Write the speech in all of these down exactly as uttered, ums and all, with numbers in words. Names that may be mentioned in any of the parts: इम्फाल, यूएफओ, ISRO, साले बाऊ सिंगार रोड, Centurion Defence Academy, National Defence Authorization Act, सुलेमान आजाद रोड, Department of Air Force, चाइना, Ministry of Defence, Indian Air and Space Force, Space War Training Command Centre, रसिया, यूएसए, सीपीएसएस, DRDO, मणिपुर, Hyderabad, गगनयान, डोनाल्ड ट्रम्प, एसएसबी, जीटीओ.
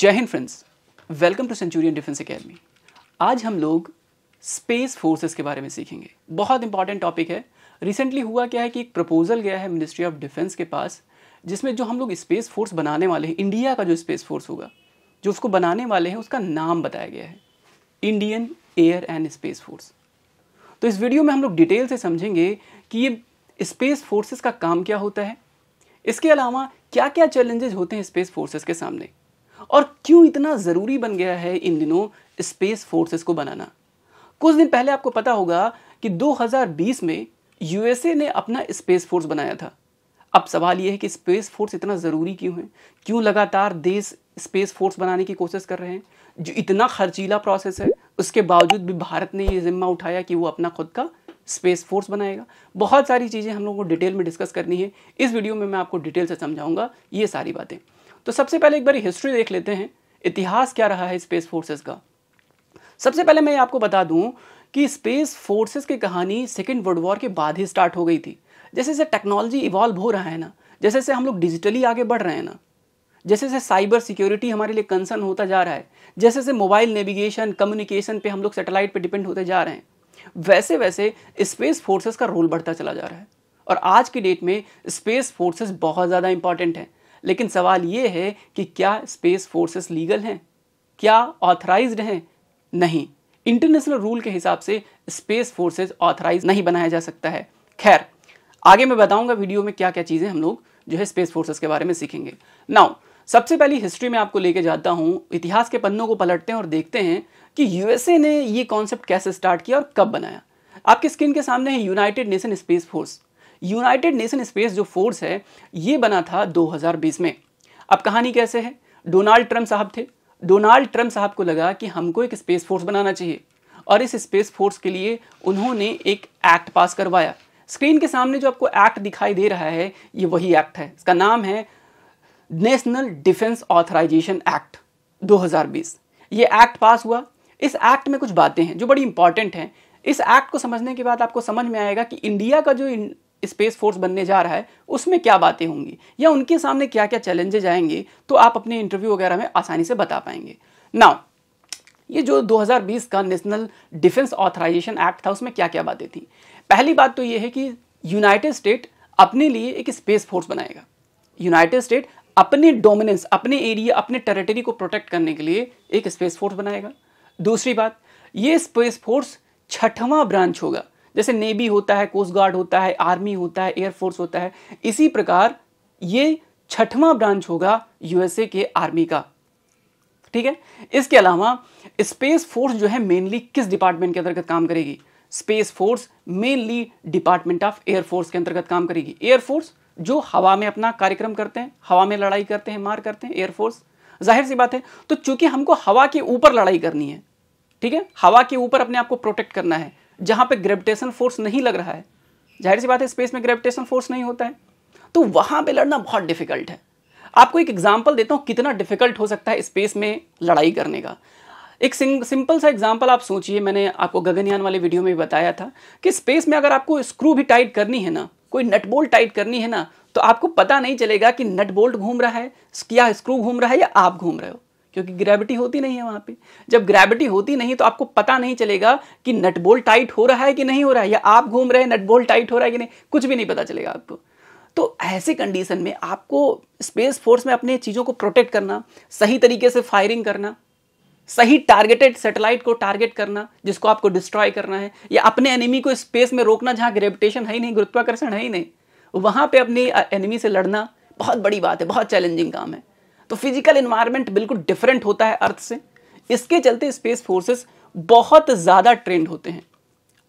जय हिंद friends, welcome to Centurion Defence Academy. आज हम लोग स्पेस फोर्सेस के बारे में सीखेंगे। बहुत इंपॉर्टेंट टॉपिक है। रिसेंटली हुआ क्या है कि एक प्रपोजल गया है मिनिस्ट्री ऑफ डिफेंस के पास, जिसमें जो हम लोग स्पेस फोर्स बनाने वाले हैं, इंडिया का जो स्पेस फोर्स होगा, जो उसको बनाने वाले हैं, उसका नाम बताया गया है Indian air and space force. तो इस वीडियो में हम लोग डिटेल से समझेंगे कि ये स्पेस फोर्सेस का काम क्या होता है, इसके अलावा क्या क्या चैलेंजेस होते हैं स्पेस फोर्सेस के सामने, और क्यों इतना ज़रूरी बन गया है इन दिनों स्पेस फोर्सेस को बनाना। कुछ दिन पहले आपको पता होगा कि दो हज़ार बीस में यूएसए ने अपना स्पेस फोर्स बनाया था। अब सवाल यह है कि स्पेस फोर्स इतना ज़रूरी क्यों है, क्यों लगातार देश स्पेस फोर्स बनाने की कोशिश कर रहे हैं। जो इतना खर्चीला प्रोसेस है, उसके बावजूद भी भारत ने ये जिम्मा उठाया कि वो अपना खुद का स्पेस फोर्स बनाएगा। बहुत सारी चीज़ें हम लोगों को डिटेल में डिस्कस करनी है। इस वीडियो में मैं आपको डिटेल से समझाऊंगा ये सारी बातें। तो सबसे पहले एक बार हिस्ट्री देख लेते हैं, इतिहास क्या रहा है स्पेस फोर्सेस का। सबसे पहले मैं आपको बता दूं कि स्पेस फोर्सेस की कहानी सेकेंड वर्ल्ड वॉर के बाद ही स्टार्ट हो गई थी। जैसे जैसे टेक्नोलॉजी इवॉल्व हो रहा है ना, जैसे जैसे हम लोग डिजिटली आगे बढ़ रहे हैं ना, जैसे जैसे साइबर सिक्योरिटी हमारे लिए कंसर्न होता जा रहा है, जैसे जैसे मोबाइल नेविगेशन कम्युनिकेशन पे हम लोग सैटेलाइट पे डिपेंड होते जा रहे हैं, वैसे वैसे स्पेस फोर्सेस का रोल बढ़ता चला जा रहा है। और आज की डेट में स्पेस फोर्सेस बहुत ज़्यादा इंपॉर्टेंट है। लेकिन सवाल ये है कि क्या स्पेस फोर्सेस लीगल हैं, क्या ऑथराइज्ड हैं? नहीं, इंटरनेशनल रूल के हिसाब से स्पेस फोर्सेस ऑथराइज नहीं बनाया जा सकता है। खैर, आगे मैं बताऊंगा वीडियो में क्या क्या चीज़ें हम लोग जो है स्पेस फोर्सेस के बारे में सीखेंगे। नाउ, सबसे पहली हिस्ट्री में आपको लेके जाता हूँ, इतिहास के पन्नों को पलटते हैं और देखते हैं कि यूएसए ने ये कॉन्सेप्ट कैसे स्टार्ट किया और कब बनाया। आपकी स्क्रीन के सामने है United Nation space force. United Nation space जो फोर्स है, ये बना था दो हज़ार बीस में। अब कहानी कैसे है, डोनाल्ड ट्रम्प साहब थे। डोनाल्ड ट्रम्प साहब को लगा कि हमको एक स्पेस फोर्स बनाना चाहिए, और इस स्पेस फोर्स के लिए उन्होंने एक एक्ट पास करवाया। स्क्रीन के सामने जो आपको एक्ट दिखाई दे रहा है, ये वही एक्ट है। इसका नाम है नेशनल डिफेंस ऑथराइजेशन एक्ट दो हज़ार बीस। ये एक्ट पास हुआ। इस एक्ट में कुछ बातें हैं जो बड़ी इंपॉर्टेंट हैं। इस एक्ट को समझने के बाद आपको समझ में आएगा कि इंडिया का जो स्पेस फोर्स बनने जा रहा है, उसमें क्या बातें होंगी या उनके सामने क्या क्या चैलेंजेज आएंगे, तो आप अपने इंटरव्यू वगैरह में आसानी से बता पाएंगे। नाउ, ये जो दो हज़ार बीस का नेशनल डिफेंस ऑथराइजेशन एक्ट था, उसमें क्या क्या बातें थी। पहली बात तो ये है कि यूनाइटेड स्टेट अपने लिए एक स्पेस फोर्स बनाएगा। यूनाइटेड स्टेट अपने डोमिनेंस, अपने एरिया, अपने टेरिटरी को प्रोटेक्ट करने के लिए एक स्पेस फोर्स बनाएगा। दूसरी बात, ये स्पेस फोर्स छठवां ब्रांच होगा। जैसे नेवी होता है, कोस्ट गार्ड होता है, आर्मी होता है, एयरफोर्स होता है, इसी प्रकार ये छठवां ब्रांच होगा यूएसए के आर्मी का। ठीक है। इसके अलावा स्पेस फोर्स जो है मेनली किस डिपार्टमेंट के अंतर्गत काम करेगी? Space force mainly department of air force के अंतर्गत काम करेगी। एयरफोर्स जो हवा में अपना कार्यक्रम करते हैं, हवा में लड़ाई करते हैं, मार करते हैं, एयरफोर्स। जाहिर सी बात है, तो चूंकि हमको हवा के ऊपर लड़ाई करनी है, ठीक है, हवा के ऊपर अपने आप को प्रोटेक्ट करना है, जहां पे ग्रेविटेशन फोर्स नहीं लग रहा है। जाहिर सी बात है, स्पेस में ग्रेविटेशन फोर्स नहीं होता है, तो वहां पे लड़ना बहुत डिफिकल्ट है। आपको एक एग्जांपल देता हूं कितना डिफिकल्ट हो सकता है स्पेस में लड़ाई करने का। एक सिंपल सा एग्जांपल आप सोचिए, मैंने आपको गगनयान वाले वीडियो में बताया था कि स्पेस में अगर आपको स्क्रू भी टाइट करनी है ना, कोई नट बोल्ट टाइट करनी है ना, तो आपको पता नहीं चलेगा कि नट बोल्ट घूम रहा है या स्क्रू घूम रहा है या आप घूम रहे हो, क्योंकि ग्रेविटी होती नहीं है वहां पे। जब ग्रेविटी होती नहीं तो आपको पता नहीं चलेगा कि नट बोल्ट टाइट हो रहा है कि नहीं हो रहा है, या आप घूम रहे हैं, नट बोल्ट टाइट हो रहा है कि नहीं, कुछ भी नहीं पता चलेगा आपको। तो ऐसे कंडीशन में आपको स्पेस फोर्स में अपने चीजों को प्रोटेक्ट करना, सही तरीके से फायरिंग करना, सही टारगेटेड सैटेलाइट को टारगेट करना जिसको आपको डिस्ट्रॉय करना है, या अपने एनिमी को स्पेस में रोकना जहां ग्रेविटेशन है ही नहीं, गुरुत्वाकर्षण है ही नहीं, वहां पर अपने एनिमी से लड़ना बहुत बड़ी बात है, बहुत चैलेंजिंग काम है। तो फिजिकल एनवायरनमेंट बिल्कुल डिफरेंट होता है अर्थ से। इसके चलते स्पेस फोर्सेस बहुत ज़्यादा ट्रेंड होते हैं।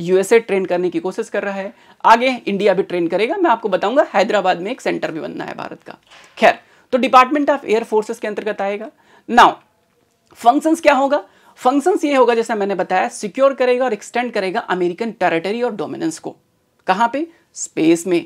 यूएसए ट्रेंड करने की कोशिश कर रहा है, आगे इंडिया भी ट्रेंड करेगा। मैं आपको बताऊंगा, हैदराबाद में एक सेंटर भी बनना है भारत का। खैर, तो डिपार्टमेंट ऑफ एयर फोर्सेस के अंतर्गत आएगा। नाउ, फंक्शंस क्या होगा? फंक्शंस ये होगा, जैसा मैंने बताया, सिक्योर करेगा और एक्सटेंड करेगा अमेरिकन टेरिटरी और डोमिनेंस को। कहाँ पे? स्पेस में।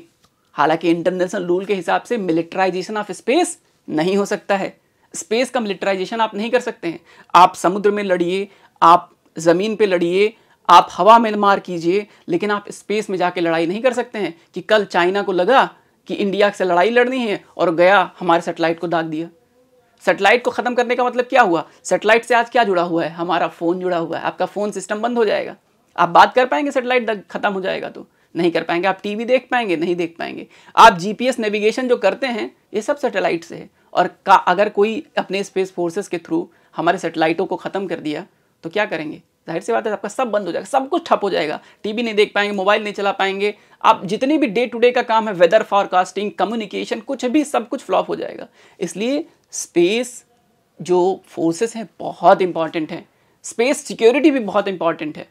हालांकि इंटरनेशनल रूल के हिसाब से मिलिटराइजेशन ऑफ स्पेस नहीं हो सकता है। स्पेस का मिलिटराइजेशन आप नहीं कर सकते हैं। आप समुद्र में लड़िए, आप जमीन पे लड़िए, आप हवा में मार कीजिए, लेकिन आप स्पेस में जाके लड़ाई नहीं कर सकते हैं कि कल चाइना को लगा कि इंडिया से लड़ाई लड़नी है और गया, हमारे सैटेलाइट को दाग दिया। सैटेलाइट को खत्म करने का मतलब क्या हुआ? सैटेलाइट से आज क्या जुड़ा हुआ है? हमारा फोन जुड़ा हुआ है। आपका फोन सिस्टम बंद हो जाएगा, आप बात कर पाएंगे? सैटेलाइट खत्म हो जाएगा तो नहीं कर पाएंगे। आप टीवी देख पाएंगे? नहीं देख पाएंगे। आप जीपीएस नेविगेशन जो करते हैं ये सब सैटेलाइट से है। और का अगर कोई अपने स्पेस फोर्सेस के थ्रू हमारे सैटेलाइटों को खत्म कर दिया तो क्या करेंगे? जाहिर सी बात है आपका सब बंद हो जाएगा, सब कुछ ठप हो जाएगा। टीवी नहीं देख पाएंगे, मोबाइल नहीं चला पाएंगे, आप जितनी भी डे टू डे का काम है, वेदर फॉरकास्टिंग, कम्युनिकेशन, कुछ भी, सब कुछ फ्लॉप हो जाएगा। इसलिए स्पेस जो फोर्सेस हैं बहुत इंपॉर्टेंट है, स्पेस सिक्योरिटी भी बहुत इंपॉर्टेंट है।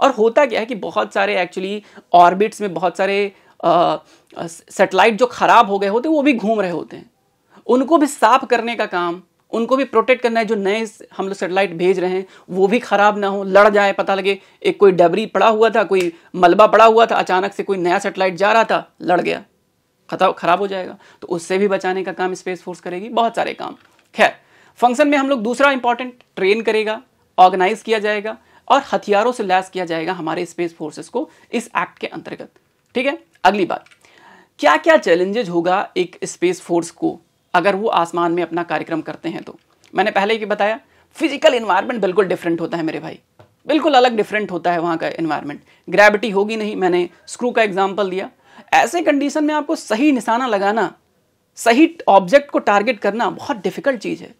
और होता क्या है कि बहुत सारे एक्चुअली ऑर्बिट्स में बहुत सारे सैटेलाइट जो खराब हो गए होते हैं वो भी घूम रहे होते हैं, उनको भी साफ करने का काम, उनको भी प्रोटेक्ट करना है। जो नए हम लोग सैटेलाइट भेज रहे हैं वो भी खराब ना हो, लड़ जाए, पता लगे एक कोई डबरी पड़ा हुआ था, कोई मलबा पड़ा हुआ था, अचानक से कोई नया सैटेलाइट जा रहा था, लड़ गया, खराब हो जाएगा। तो उससे भी बचाने का काम स्पेस फोर्स करेगी, बहुत सारे काम। खैर, फंक्शन में हम लोग दूसरा इंपॉर्टेंट ट्रेन करेगा, ऑर्गेनाइज किया जाएगा और हथियारों से लैस किया जाएगा हमारे स्पेस फोर्सेस को इस एक्ट के अंतर्गत। ठीक है, अगली बात, क्या क्या चैलेंजेज होगा एक स्पेस फोर्स को अगर वो आसमान में अपना कार्यक्रम करते हैं? तो मैंने पहले ही बताया, फिजिकल एनवायरनमेंट बिल्कुल डिफरेंट होता है मेरे भाई, बिल्कुल अलग डिफरेंट होता है वहाँ का एनवायरनमेंट। ग्रेविटी होगी नहीं, मैंने स्क्रू का एग्जाम्पल दिया। ऐसे कंडीशन में आपको सही निशाना लगाना, सही ऑब्जेक्ट को टारगेट करना बहुत डिफिकल्ट चीज़ है।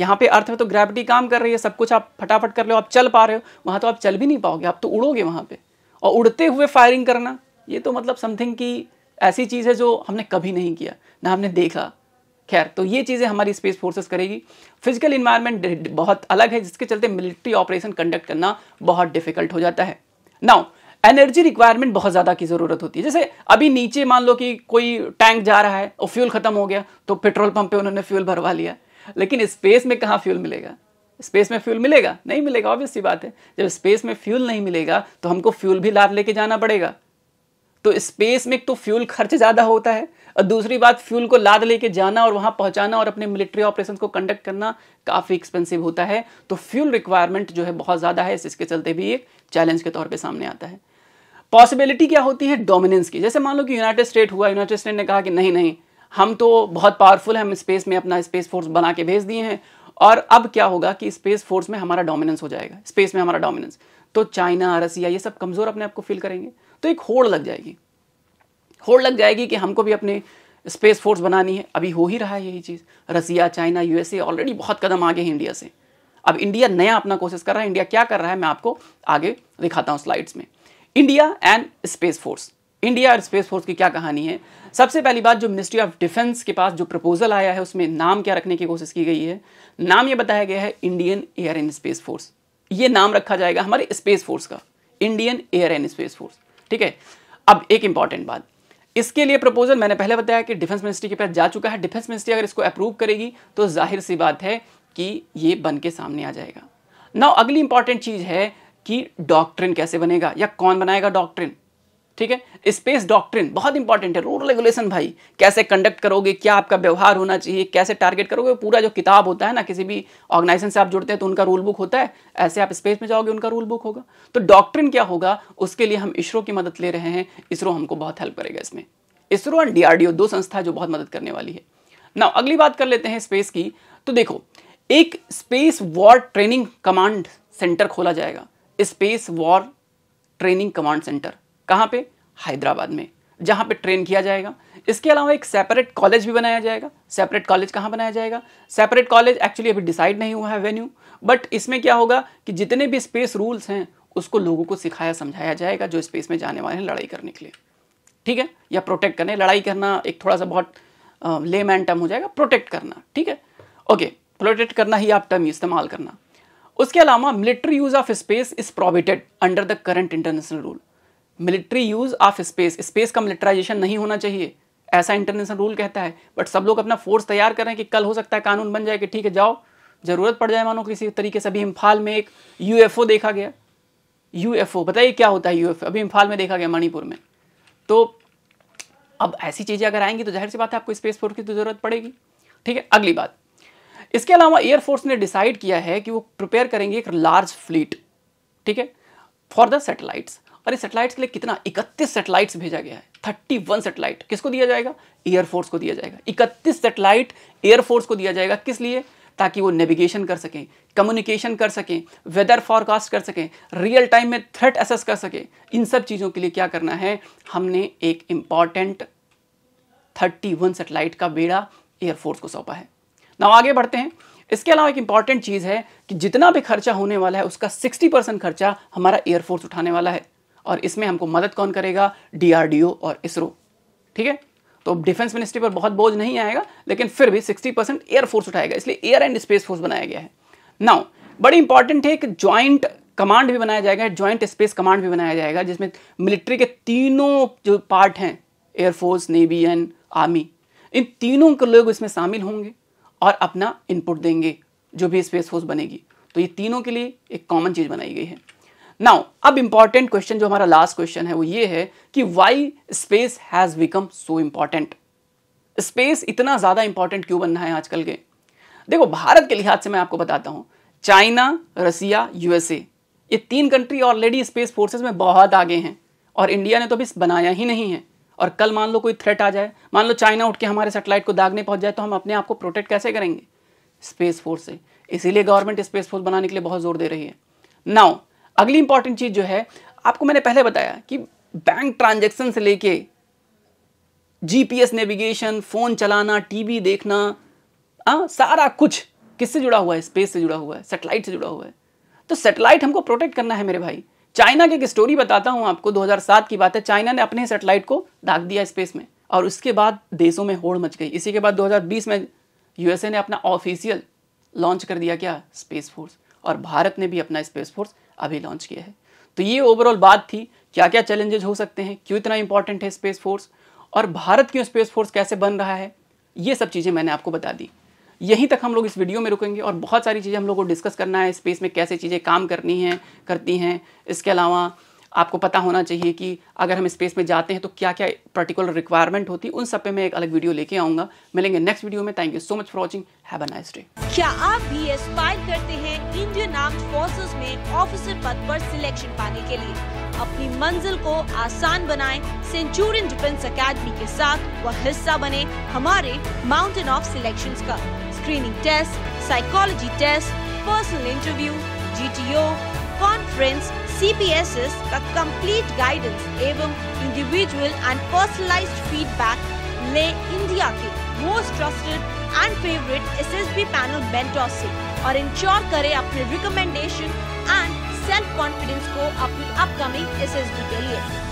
यहाँ पे अर्थ में तो ग्रेविटी काम कर रही है, सब कुछ आप फटाफट कर लो, आप चल पा रहे हो, वहाँ तो आप चल भी नहीं पाओगे, आप तो उड़ोगे वहाँ पे। और उड़ते हुए फायरिंग करना, ये तो मतलब समथिंग की ऐसी चीज़ है जो हमने कभी नहीं किया, ना हमने देखा। खैर, तो ये चीज़ें हमारी स्पेस फोर्सेस करेगी। फिजिकल इन्वायरमेंट बहुत अलग है, जिसके चलते मिलिट्री ऑपरेशन कंडक्ट करना बहुत डिफिकल्ट हो जाता है। नाउ, एनर्जी रिक्वायरमेंट बहुत ज़्यादा की ज़रूरत होती है। जैसे अभी नीचे मान लो कि कोई टैंक जा रहा है और फ्यूल ख़त्म हो गया, तो पेट्रोल पंप पे उन्होंने फ्यूल भरवा लिया, लेकिन स्पेस में कहाँ फ्यूल मिलेगा? स्पेस में फ्यूल मिलेगा नहीं मिलेगा, ऑब्वियस सी बात है। जब स्पेस में फ्यूल नहीं मिलेगा तो हमको फ्यूल भी लाद लेके जाना पड़ेगा। तो स्पेस में तो फ्यूल खर्च ज़्यादा होता है, और दूसरी बात फ्यूल को लाद लेके जाना और वहाँ पहुँचाना और अपने मिलिट्री ऑपरेशन को कंडक्ट करना काफ़ी एक्सपेंसिव होता है। तो फ्यूल रिक्वायरमेंट जो है बहुत ज़्यादा है, इसके चलते भी एक चैलेंज के तौर पर सामने आता है। पॉसिबिलिटी क्या होती है? डोमिनेंस की। जैसे मान लो कि यूनाइटेड स्टेट हुआ, यूनाइटेड स्टेट ने कहा कि नहीं नहीं हम तो बहुत पावरफुल हैं, हम स्पेस में अपना स्पेस फोर्स बना के भेज दिए हैं, और अब क्या होगा कि स्पेस फोर्स में हमारा डोमिनेंस हो जाएगा, स्पेस में हमारा डोमिनेंस, तो चाइना, रसिया, ये सब कमज़ोर अपने आप को फील करेंगे। तो एक होड़ लग जाएगी, होड़ लग जाएगी कि हमको भी अपने स्पेस फोर्स बनानी है। अभी हो ही रहा है यही चीज़, रसिया, चाइना, यूएसए ऑलरेडी बहुत कदम आगे हैं इंडिया से। अब इंडिया नया अपना कोशिश कर रहा है। इंडिया क्या कर रहा है मैं आपको आगे दिखाता हूँ स्लाइड्स में। India and space force, India और स्पेस फोर्स की क्या कहानी है? सबसे पहली बात, जो मिनिस्ट्री ऑफ डिफेंस के पास जो प्रपोजल आया है उसमें नाम क्या रखने की कोशिश की गई है? नाम ये बताया गया है Indian air and space force. ये नाम रखा जाएगा हमारे स्पेस फोर्स का, Indian air and space force. ठीक है, अब एक इंपॉर्टेंट बात, इसके लिए प्रपोजल मैंने पहले बताया कि डिफेंस मिनिस्ट्री के पास जा चुका है। डिफेंस मिनिस्ट्री अगर इसको अप्रूव करेगी तो जाहिर सी बात है कि ये बन के सामने आ जाएगा। नाउ, अगली इंपॉर्टेंट चीज़ है कि डॉक्ट्रिन कैसे बनेगा या कौन बनाएगा डॉक्ट्रिन। ठीक है, स्पेस डॉक्ट्रिन बहुत इंपॉर्टेंट है। रूल रेगुलेशन भाई, कैसे कंडक्ट करोगे, क्या आपका व्यवहार होना चाहिए, कैसे टारगेट करोगे, पूरा जो किताब होता है ना, किसी भी ऑर्गेनाइजेशन से आप जुड़ते हैं तो उनका रूल बुक होता है, ऐसे आप स्पेस में जाओगे उनका रूल बुक होगा। तो डॉक्ट्रिन क्या होगा उसके लिए हम इसरो की मदद ले रहे हैं, इसरो हमको बहुत हेल्प करेगा इसमें। इसरो एंड डीआरडीओ दो संस्था जो बहुत मदद करने वाली है। ना अगली बात कर लेते हैं स्पेस की। तो देखो, एक space war training command centre खोला जाएगा, space war training command centre, कहाँ पे? हैदराबाद में, जहाँ पे ट्रेन किया जाएगा। इसके अलावा एक सेपरेट कॉलेज भी बनाया जाएगा। सेपरेट कॉलेज कहाँ बनाया जाएगा? सेपरेट कॉलेज एक्चुअली अभी डिसाइड नहीं हुआ है वेन्यू, बट इसमें क्या होगा कि जितने भी स्पेस रूल्स हैं उसको लोगों को सिखाया समझाया जाएगा जो स्पेस में जाने वाले हैं लड़ाई करने के लिए। ठीक है, या प्रोटेक्ट करने, लड़ाई करना एक थोड़ा सा बहुत लेमैन टर्म हो जाएगा, प्रोटेक्ट करना। ठीक है, ओके, प्रोटेक्ट करना ही आप टर्म इस्तेमाल करना। उसके अलावा military use of space is prohibited under the current international rule. Military use of space, space का मिलिट्राइजेशन नहीं होना चाहिए, ऐसा इंटरनेशनल रूल कहता है। बट सब लोग अपना फोर्स तैयार कर रहे हैं कि कल हो सकता है कानून बन जाए कि ठीक है जाओ, जरूरत पड़ जाए, मानो किसी तरीके से। अभी इम्फाल में एक यूएफओ देखा गया, यूएफओ बताइए क्या होता है यूएफओ, अभी इम्फाल में देखा गया, मणिपुर में। तो अब ऐसी चीज़ें अगर आएंगी तो जाहिर सी बात है आपको स्पेस फोर्स की तो जरूरत पड़ेगी। ठीक है, अगली बात, इसके अलावा एयरफोर्स ने डिसाइड किया है कि वो प्रिपेयर करेंगे एक लार्ज फ्लीट, ठीक है, फॉर द सेटेलाइट्स। और इस सैटेलाइट्स के लिए कितना, इकतीस सैटेलाइट्स भेजा गया है। इकतीस सैटेलाइट किसको दिया जाएगा? एयरफोर्स को दिया जाएगा। इकतीस सैटेलाइट एयरफोर्स को दिया जाएगा। किस लिए? ताकि वो नेविगेशन कर सकें, कम्युनिकेशन कर सकें, वेदर फॉरकास्ट कर सकें, रियल टाइम में थ्रेट असेस कर सकें। इन सब चीज़ों के लिए क्या करना है, हमने एक इम्पॉर्टेंट इकतीस सैटेलाइट का बेड़ा एयरफोर्स को सौंपा है। नाउ आगे बढ़ते हैं। इसके अलावा एक इंपॉर्टेंट चीज़ है कि जितना भी खर्चा होने वाला है उसका साठ परसेंट खर्चा हमारा एयरफोर्स उठाने वाला है, और इसमें हमको मदद कौन करेगा? डीआरडीओ और इसरो। ठीक है, तो डिफेंस मिनिस्ट्री पर बहुत बोझ नहीं आएगा, लेकिन फिर भी साठ परसेंट एयरफोर्स उठाएगा, इसलिए एयर एंड स्पेस फोर्स बनाया गया है। नाउ बड़ी इंपॉर्टेंट है कि ज्वाइंट कमांड भी बनाया जाएगा, ज्वाइंट स्पेस कमांड भी बनाया जाएगा, जिसमें मिलिट्री के तीनों जो पार्ट हैं, एयरफोर्स, नेवी एंड आर्मी, इन तीनों के लोग इसमें शामिल होंगे और अपना इनपुट देंगे जो भी स्पेस फोर्स बनेगी। तो ये तीनों के लिए एक कॉमन चीज़ बनाई गई है। नाउ अब इम्पॉर्टेंट क्वेश्चन, जो हमारा लास्ट क्वेश्चन है, वो ये है कि why space has become so important? Space इतना ज़्यादा इम्पॉर्टेंट क्यों बनना है आजकल के? देखो, भारत के लिहाज से मैं आपको बताता हूँ, चाइना, रसिया, यूएसए, ये तीन कंट्री ऑलरेडी स्पेस फोर्सेज में बहुत आगे हैं, और इंडिया ने तो अभी बनाया ही नहीं है। और कल मान लो कोई थ्रेट आ जाए, मान लो चाइना उठ के हमारे सैटेलाइट को दागने पहुंच जाए, तो हम अपने आप को प्रोटेक्ट कैसे करेंगे? स्पेस फोर्स से। इसीलिए गवर्नमेंट स्पेस फोर्स बनाने के लिए बहुत जोर दे रही है। नाउ अगली इंपॉर्टेंट चीज़ जो है, आपको मैंने पहले बताया कि बैंक ट्रांजेक्शन से लेके जीपीएस नेविगेशन, फ़ोन चलाना, टीवी देखना, आ, सारा कुछ किससे जुड़ा हुआ है? स्पेस से जुड़ा हुआ है, सेटेलाइट से जुड़ा हुआ है। तो सेटेलाइट हमको प्रोटेक्ट करना है मेरे भाई। चाइना की एक स्टोरी बताता हूँ आपको, दो हज़ार सात की बात है। चाइना ने अपने सैटेलाइट को दाग दिया स्पेस में, और उसके बाद देशों में होड़ मच गई। इसी के बाद दो हज़ार बीस में यूएसए ने अपना ऑफिशियल लॉन्च कर दिया, क्या? Space force. और भारत ने भी अपना स्पेस फोर्स अभी लॉन्च किया है। तो ये ओवरऑल बात थी, क्या क्या चैलेंजेज हो सकते हैं, क्यों इतना इंपॉर्टेंट है स्पेस फोर्स, और भारत क्यों स्पेस फोर्स कैसे बन रहा है, ये सब चीज़ें मैंने आपको बता दी। यहीं तक हम लोग इस वीडियो में रुकेंगे, और बहुत सारी चीज़ें हम लोग को डिस्कस करना है, स्पेस में कैसे चीज़ें काम करनी हैं करती हैं। इसके अलावा आपको पता होना चाहिए कि अगर हम स्पेस में जाते हैं तो क्या क्या पर्टिकुलर रिक्वायरमेंट होती है, उन सब पे मैं एक अलग वीडियो लेके आऊँगा। मिलेंगे नेक्स्ट वीडियो में। Thank you so much for watching. Have a nice day. क्या आप भी एस्पायर करते हैं इंडियन आर्म्ड फोर्सेस में ऑफिसर पद पर सिलेक्शन पाने के लिए? अपनी मंजिल को आसान बनाएं सेंचुरियन डिफेंस एकेडमी के साथ, वह हिस्सा बने हमारे माउंटेन ऑफ सिलेक्शंस का। Screening test, psychology test, personal interview, जीटीओ, conference, सीपीएसएस का कंप्लीट गाइडेंस एवं इंडिविजुअल एंड पर्सनलाइज्ड फीडबैक ले इंडिया के most trusted and favourite एसएसबी panel mentor से, और इंश्योर करें अपने रिकमेंडेशन एंड सेल्फ कॉन्फिडेंस को अपनी अपकमिंग एसएसबी के लिए।